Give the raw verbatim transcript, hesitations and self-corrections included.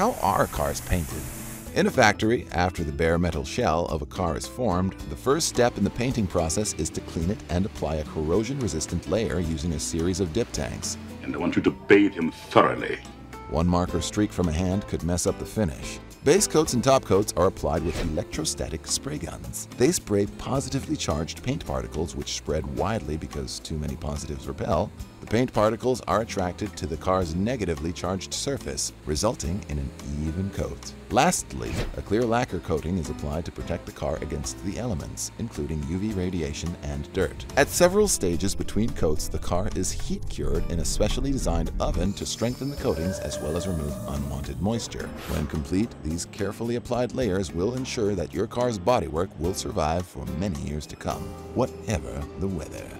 How are cars painted? In a factory, after the bare metal shell of a car is formed, the first step in the painting process is to clean it and apply a corrosion-resistant layer using a series of dip tanks. And I want you to bathe him thoroughly. One mark or streak from a hand could mess up the finish. Base coats and top coats are applied with electrostatic spray guns. They spray positively charged paint particles, which spread widely because too many positives repel. The paint particles are attracted to the car's negatively charged surface, resulting in an even coat. Lastly, a clear lacquer coating is applied to protect the car against the elements, including U V radiation and dirt. At several stages between coats, the car is heat cured in a specially designed oven to strengthen the coatings as well as remove unwanted moisture. When complete, these carefully applied layers will ensure that your car's bodywork will survive for many years to come, whatever the weather.